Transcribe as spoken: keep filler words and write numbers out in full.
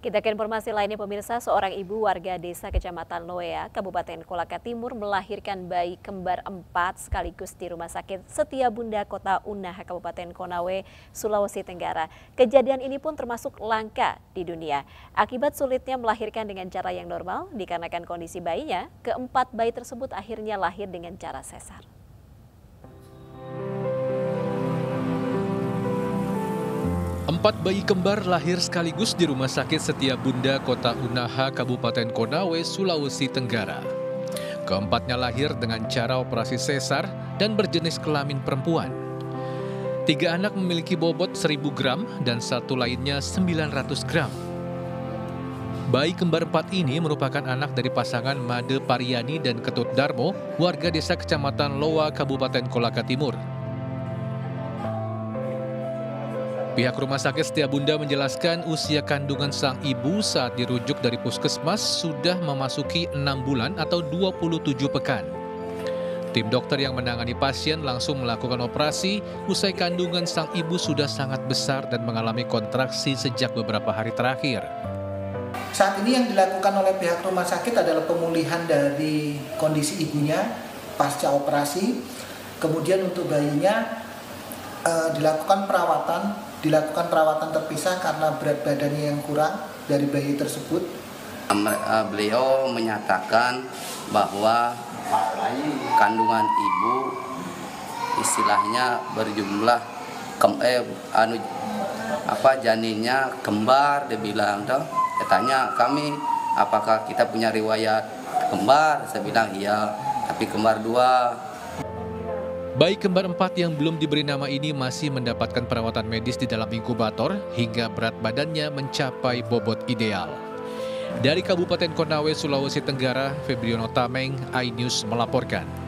Kita ke informasi lainnya pemirsa, seorang ibu warga desa Kecamatan Loea, Kabupaten Kolaka Timur melahirkan bayi kembar empat sekaligus di Rumah Sakit Setia Bunda Kota Unaha, Kabupaten Konawe, Sulawesi Tenggara. Kejadian ini pun termasuk langka di dunia. Akibat sulitnya melahirkan dengan cara yang normal, dikarenakan kondisi bayinya, keempat bayi tersebut akhirnya lahir dengan cara sesar. Empat bayi kembar lahir sekaligus di Rumah Sakit Setia Bunda Kota Unaha, Kabupaten Konawe, Sulawesi Tenggara. Keempatnya lahir dengan cara operasi sesar dan berjenis kelamin perempuan. Tiga anak memiliki bobot seribu gram dan satu lainnya sembilan ratus gram. Bayi kembar empat ini merupakan anak dari pasangan Made Pariyani dan Ketut Darmo, warga desa Kecamatan Loea, Kabupaten Kolaka Timur. Pihak Rumah Sakit Setia Bunda menjelaskan usia kandungan sang ibu saat dirujuk dari puskesmas sudah memasuki enam bulan atau dua puluh tujuh pekan. Tim dokter yang menangani pasien langsung melakukan operasi, usai kandungan sang ibu sudah sangat besar dan mengalami kontraksi sejak beberapa hari terakhir. Saat ini yang dilakukan oleh pihak rumah sakit adalah pemulihan dari kondisi ibunya pasca operasi, kemudian untuk bayinya eh, dilakukan perawatan, dilakukan perawatan terpisah karena berat badannya yang kurang dari bayi tersebut. Beliau menyatakan bahwa kandungan ibu istilahnya berjumlah kem, eh, anu, apa janinnya kembar, dia bilang dong. Dia tanya kami apakah kita punya riwayat kembar, saya bilang iya, tapi kembar dua. Bayi kembar empat yang belum diberi nama ini masih mendapatkan perawatan medis di dalam inkubator hingga berat badannya mencapai bobot ideal. Dari Kabupaten Konawe, Sulawesi Tenggara, Febriono Tameng, iNews melaporkan.